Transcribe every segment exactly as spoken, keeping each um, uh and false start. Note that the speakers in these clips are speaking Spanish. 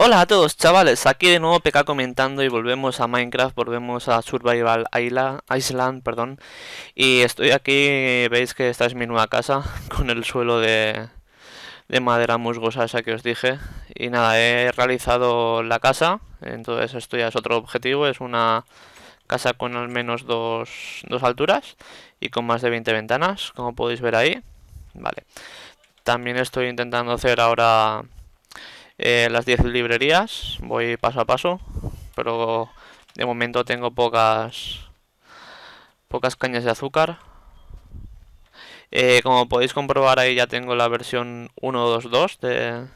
Hola a todos chavales, aquí de nuevo P K comentando y volvemos a Minecraft, volvemos a Survival Island, Island perdón, y estoy aquí, veis que esta es mi nueva casa, con el suelo de, de madera musgosa esa que os dije. Y nada, he realizado la casa, entonces esto ya es otro objetivo, es una casa con al menos dos, dos alturas y con más de veinte ventanas, como podéis ver ahí. Vale, también estoy intentando hacer ahora... Eh, las diez librerías, voy paso a paso, pero de momento tengo pocas pocas cañas de azúcar. Eh, como podéis comprobar ahí ya tengo la versión uno punto dos punto dos de,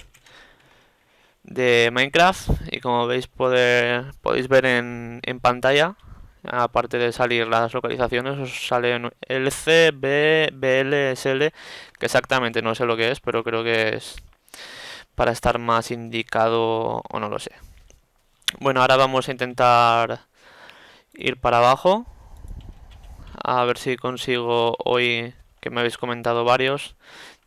de Minecraft y como veis poder, podéis ver en, en pantalla, aparte de salir las localizaciones, os salen L C, B, B L, S L, que exactamente no sé lo que es, pero creo que es... para estar más indicado o no lo sé. Bueno, ahora vamos a intentar ir para abajo, a ver si consigo hoy, que me habéis comentado varios,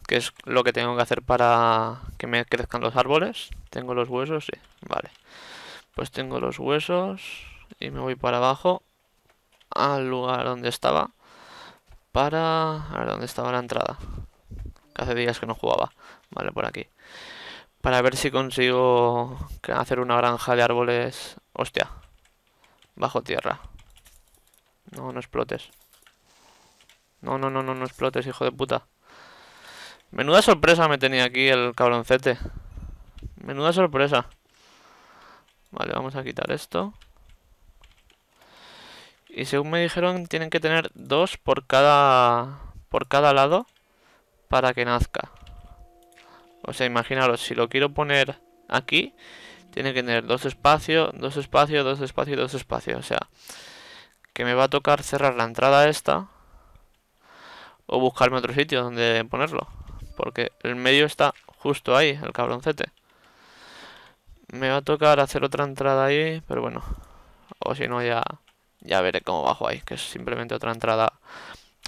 que es lo que tengo que hacer para que me crezcan los árboles. ¿Tengo los huesos? Sí, vale. Pues tengo los huesos y me voy para abajo al lugar donde estaba para... a ver dónde estaba la entrada, que hace días que no jugaba. Vale, por aquí. Para ver si consigo hacer una granja de árboles... Hostia. Bajo tierra. No, no explotes. No, no, no, no, no explotes, hijo de puta. Menuda sorpresa me tenía aquí el cabroncete. Menuda sorpresa. Vale, vamos a quitar esto. Y según me dijeron, tienen que tener dos por cada... por cada lado para que nazca. O sea, imaginaros, si lo quiero poner aquí, tiene que tener dos espacios, dos espacios, dos espacios, dos espacios. O sea, que me va a tocar cerrar la entrada esta o buscarme otro sitio donde ponerlo. Porque el medio está justo ahí, el cabroncete. Me va a tocar hacer otra entrada ahí, pero bueno. O si no, ya, ya veré cómo bajo ahí, que es simplemente otra entrada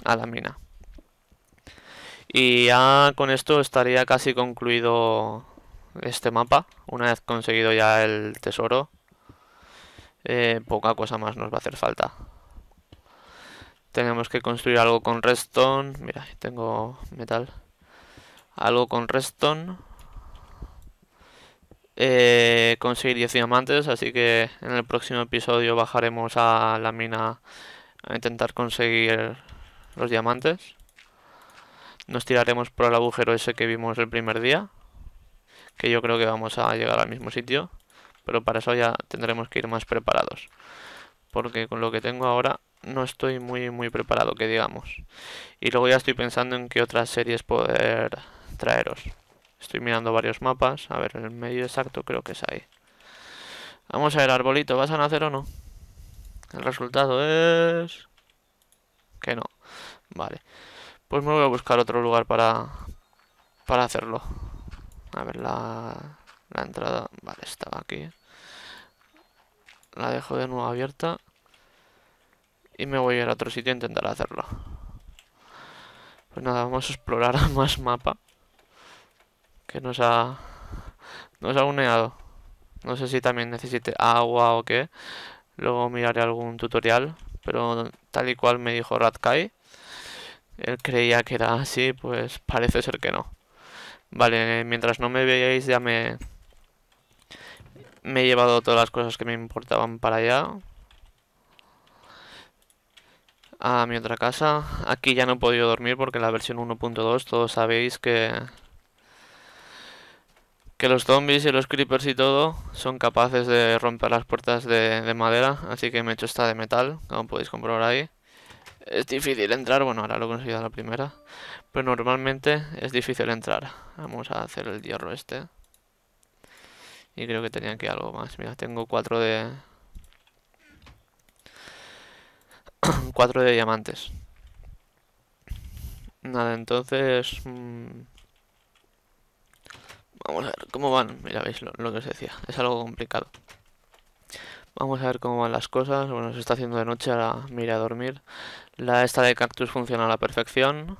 a la mina. Y ya con esto estaría casi concluido este mapa, una vez conseguido ya el tesoro, eh, poca cosa más nos va a hacer falta. Tenemos que construir algo con redstone, mira, tengo metal, algo con redstone, eh, conseguir diez diamantes, así que en el próximo episodio bajaremos a la mina a intentar conseguir los diamantes. Nos tiraremos por el agujero ese que vimos el primer día, que yo creo que vamos a llegar al mismo sitio, pero para eso ya tendremos que ir más preparados, porque con lo que tengo ahora no estoy muy muy preparado, que digamos. Y luego ya estoy pensando en qué otras series poder traeros. Estoy mirando varios mapas, a ver, el medio exacto creo que es ahí. Vamos a ver, arbolito, ¿vas a nacer o no? El resultado es... que no. Vale. Pues me voy a buscar otro lugar para, para hacerlo. A ver, la, la entrada... Vale, estaba aquí. La dejo de nuevo abierta. Y me voy a ir a otro sitio a intentar hacerlo. Pues nada, vamos a explorar más mapa. Que nos ha... nos ha uneado. No sé si también necesite agua o qué. Luego miraré algún tutorial. Pero tal y cual me dijo Radkai. Él creía que era así, pues parece ser que no. Vale, mientras no me veáis ya me... me he llevado todas las cosas que me importaban para allá. A mi otra casa. Aquí ya no he podido dormir porque en la versión uno punto dos todos sabéis que... que los zombies y los creepers y todo son capaces de romper las puertas de, de madera. Así que me he hecho esta de metal, como podéis comprobar ahí. Es difícil entrar, bueno, ahora lo he conseguido a la primera, pero normalmente es difícil entrar. Vamos a hacer el hierro este. Y creo que tenía aquí algo más. Mira, tengo cuatro de... cuatro de diamantes. Nada, entonces... Mmm... vamos a ver cómo van. Mira, veis lo, lo que os decía. Es algo complicado. Vamos a ver cómo van las cosas. Bueno, se está haciendo de noche, ahora me iré a dormir. La esta de cactus funciona a la perfección.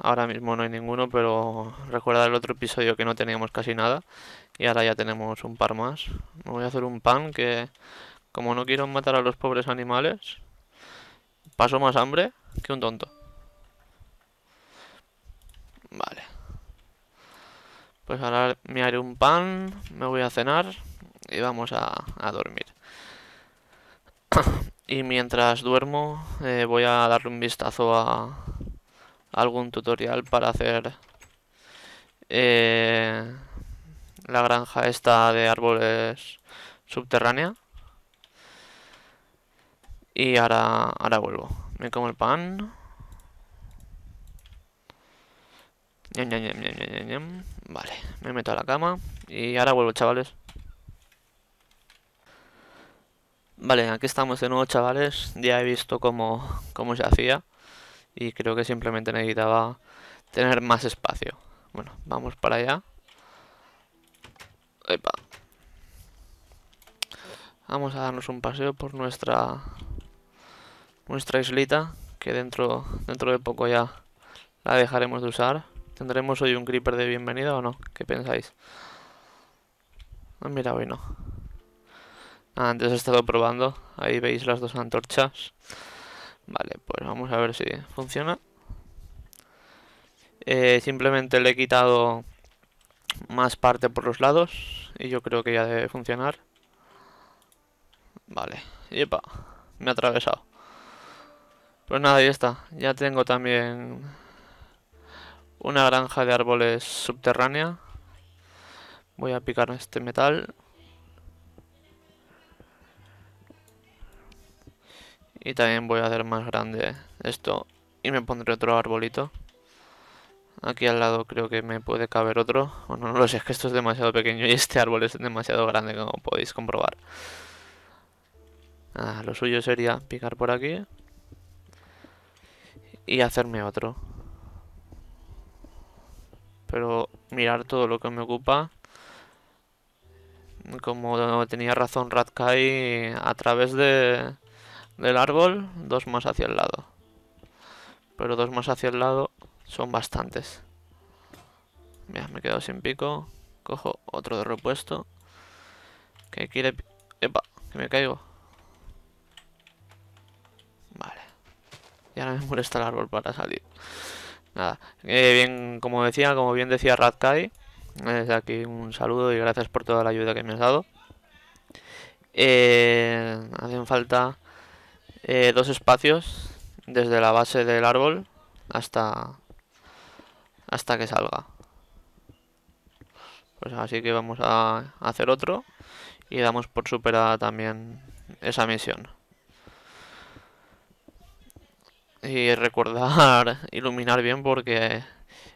Ahora mismo no hay ninguno, pero recuerda el otro episodio que no teníamos casi nada. Y ahora ya tenemos un par más. Me voy a hacer un pan que, como no quiero matar a los pobres animales, paso más hambre que un tonto. Vale. Pues ahora me haré un pan, me voy a cenar y vamos a, a dormir. Y mientras duermo eh, voy a darle un vistazo a, a algún tutorial para hacer eh, la granja esta de árboles subterránea. Y ahora, ahora vuelvo. Me como el pan. Ñam, ñam, ñam, ñam, ñam, ñam. Vale, me meto a la cama y ahora vuelvo, chavales. Vale, aquí estamos de nuevo, chavales. Ya he visto cómo, cómo se hacía y creo que simplemente necesitaba tener más espacio. Bueno, vamos para allá. Epa. Vamos a darnos un paseo por nuestra nuestra islita, que dentro, dentro de poco ya la dejaremos de usar. ¿Tendremos hoy un creeper de bienvenida o no? ¿Qué pensáis? Ah, mira, hoy no. Ah, antes he estado probando. Ahí veis las dos antorchas. Vale, pues vamos a ver si funciona. Eh, simplemente le he quitado más parte por los lados y yo creo que ya debe funcionar. Vale, yepa, me he atravesado. Pues nada, ya está. Ya tengo también una granja de árboles subterránea. Voy a picar este metal. Y también voy a hacer más grande esto. Y me pondré otro arbolito. Aquí al lado creo que me puede caber otro. Bueno, no lo sé, es que esto es demasiado pequeño. Y este árbol es demasiado grande, como podéis comprobar. Ah, lo suyo sería picar por aquí. Y hacerme otro. Pero mirar todo lo que me ocupa. Como tenía razón Radkai, a través de, del árbol, dos más hacia el lado. Pero dos más hacia el lado son bastantes. Mira, me he quedado sin pico. Cojo otro de repuesto. Que quiere... ¡Epa! Que me caigo. Vale. Y ahora me molesta el árbol para salir. Nada, eh, bien, como decía, como bien decía Radkai, desde aquí un saludo y gracias por toda la ayuda que me has dado. Eh, hacen falta eh, dos espacios desde la base del árbol hasta hasta que salga. Pues así que vamos a hacer otro y damos por superada también esa misión. Y recordar iluminar bien, porque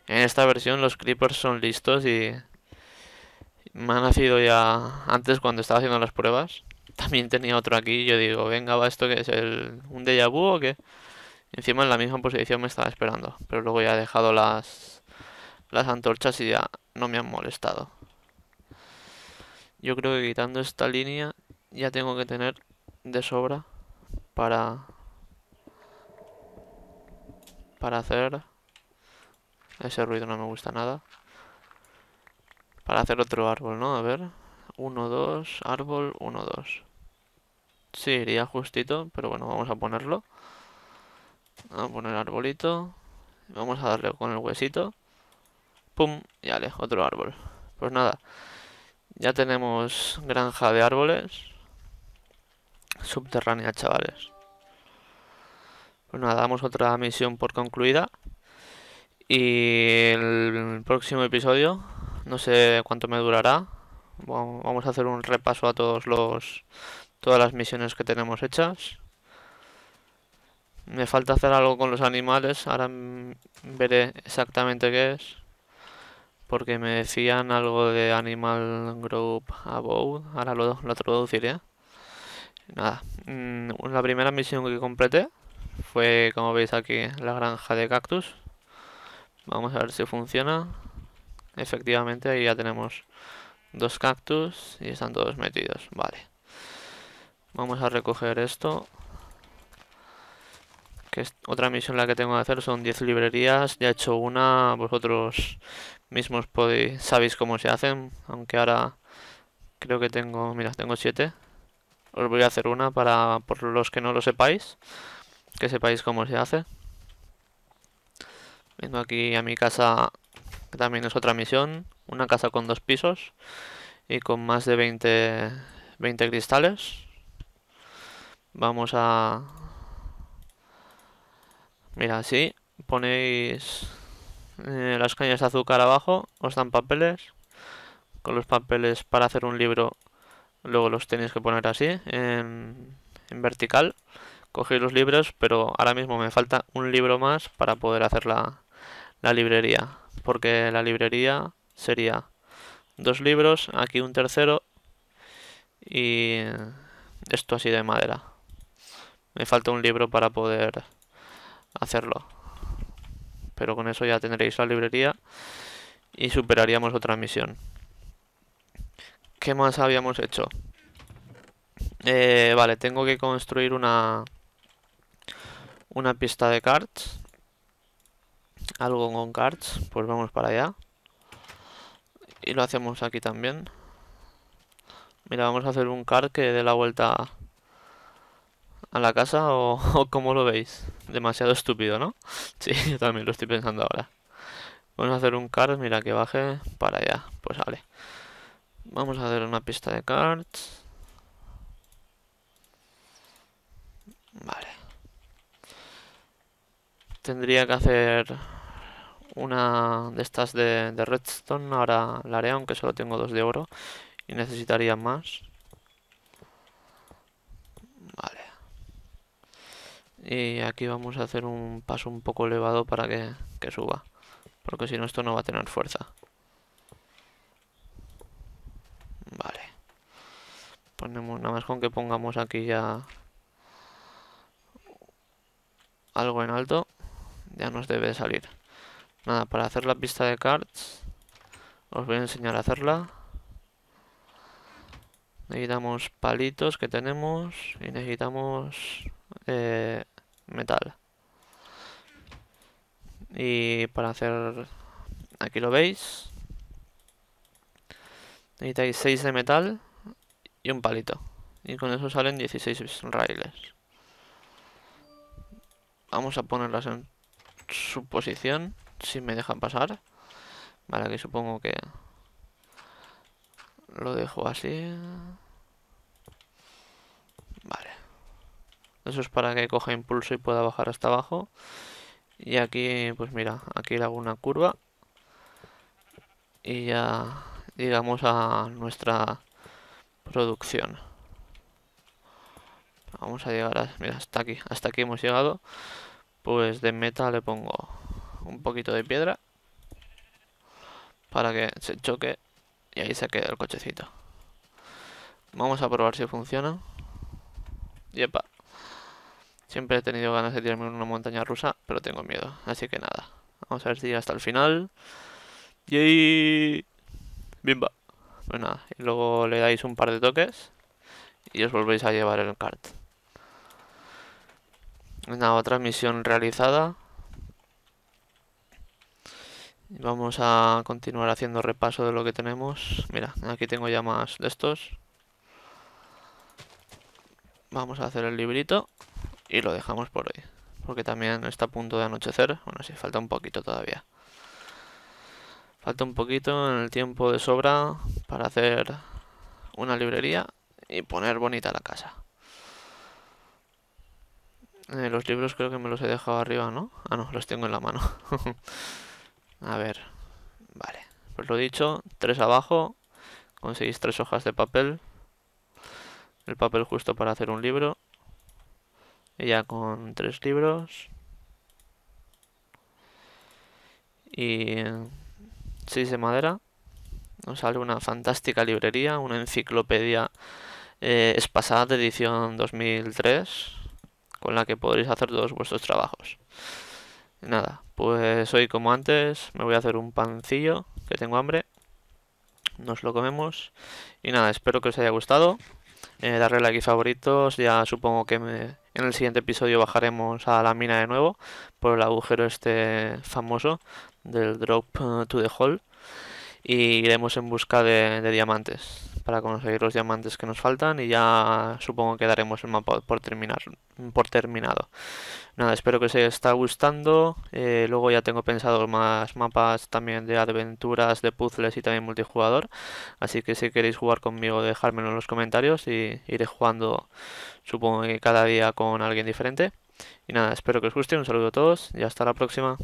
en esta versión los creepers son listos y me han nacido ya. Antes, cuando estaba haciendo las pruebas, también tenía otro aquí. Yo digo, venga, va, esto que es el, un déjà vu o qué. Encima en la misma posición me estaba esperando, pero luego ya he dejado las, las antorchas y ya no me han molestado. Yo creo que quitando esta línea ya tengo que tener de sobra para... Para hacer... Ese ruido no me gusta nada. Para hacer otro árbol, ¿no? A ver... uno, dos... Árbol, uno, dos... Sí, iría justito, pero bueno, vamos a ponerlo. Vamos a poner arbolito. Vamos a darle con el huesito. ¡Pum! Y ale, otro árbol. Pues nada. Ya tenemos granja de árboles subterránea, chavales. Pues nada, damos otra misión por concluida. Y el próximo episodio, no sé cuánto me durará. Vamos a hacer un repaso a todos los todas las misiones que tenemos hechas. Me falta hacer algo con los animales. Ahora veré exactamente qué es, porque me decían algo de Animal Group Abode. Ahora lo, lo traduciré. Nada, la primera misión que completé fue, como veis aquí, la granja de cactus. Vamos a ver si funciona. Efectivamente, ahí ya tenemos dos cactus y están todos metidos. Vale. Vamos a recoger esto. Que es otra misión la que tengo que hacer. Son diez librerías. Ya he hecho una. Vosotros mismos podéis, sabéis cómo se hacen, aunque ahora creo que tengo, mira, tengo siete. Os voy a hacer una para, por los que no lo sepáis, que sepáis cómo se hace. Vengo aquí a mi casa, que también es otra misión, una casa con dos pisos y con más de veinte, veinte cristales. Vamos a... Mira, así, ponéis eh, las cañas de azúcar abajo, os dan papeles. Con los papeles para hacer un libro, luego los tenéis que poner así, en, en vertical. Cogéis los libros, pero ahora mismo me falta un libro más para poder hacer la, la librería. Porque la librería sería dos libros, aquí un tercero y esto así de madera. Me falta un libro para poder hacerlo. Pero con eso ya tendréis la librería y superaríamos otra misión. ¿Qué más habíamos hecho? Eh, vale, tengo que construir una una pista de karts. Algo con karts, pues vamos para allá. Y lo hacemos aquí también. Mira, vamos a hacer un kart que dé la vuelta a la casa o, o como lo veis. Demasiado estúpido, ¿no? Sí, yo también lo estoy pensando ahora. Vamos a hacer un kart, mira, que baje para allá. Pues vale. Vamos a hacer una pista de karts. Vale. Tendría que hacer una de estas de, de redstone. Ahora la haré, aunque solo tengo dos de oro. Y necesitaría más. Vale. Y aquí vamos a hacer un paso un poco elevado para que, que suba. Porque si no, esto no va a tener fuerza. Vale, ponemos, nada más con que pongamos aquí ya algo en alto, ya nos debe salir. Nada, para hacer la pista de karts, os voy a enseñar a hacerla. Necesitamos palitos que tenemos y necesitamos eh, metal. Y para hacer, aquí lo veis. Necesitáis seis de metal y un palito. Y con eso salen dieciséis raíles. Vamos a ponerlas en su posición, si me dejan pasar. Vale, aquí supongo que lo dejo así. Vale. Eso es para que coja impulso y pueda bajar hasta abajo. Y aquí, pues mira, aquí le hago una curva. Y ya... llegamos a nuestra producción. Vamos a llegar a... mira, hasta aquí. Hasta aquí hemos llegado. Pues de meta le pongo un poquito de piedra. Para que se choque. Y ahí se quede el cochecito. Vamos a probar si funciona. Yepa. Siempre he tenido ganas de tirarme en una montaña rusa. Pero tengo miedo. Así que nada. Vamos a ver si llega hasta el final. ¡Yay! Bimba. Pues nada, y luego le dais un par de toques y os volvéis a llevar el kart. Una otra misión realizada. Vamos a continuar haciendo repaso de lo que tenemos. Mira, aquí tengo ya más de estos. Vamos a hacer el librito y lo dejamos por hoy, porque también está a punto de anochecer. Bueno, sí, falta un poquito todavía. Falta un poquito en el tiempo de sobra para hacer una librería y poner bonita la casa. Eh, los libros creo que me los he dejado arriba, ¿no? Ah, no, los tengo en la mano. A ver, vale. Pues lo dicho, tres abajo. Conseguís tres hojas de papel. El papel justo para hacer un libro. Y ya con tres libros. Y... seis de madera, nos sale una fantástica librería, una enciclopedia eh, espasada de edición dos mil tres, con la que podréis hacer todos vuestros trabajos. Nada, pues hoy como antes me voy a hacer un pancillo, que tengo hambre, nos lo comemos, y nada, espero que os haya gustado, eh, darle like y favoritos, ya supongo que me... en el siguiente episodio bajaremos a la mina de nuevo por el agujero este famoso del Drop to the Hole. y iremos en busca de, de diamantes para conseguir los diamantes que nos faltan, y ya supongo que daremos el mapa por terminar, por terminado. Nada, espero que os esté gustando. Eh, luego ya tengo pensado más mapas también de aventuras, de puzzles y también multijugador. Así que si queréis jugar conmigo, dejármelo en los comentarios y iré jugando, supongo que cada día con alguien diferente. Y nada, espero que os guste, un saludo a todos y hasta la próxima.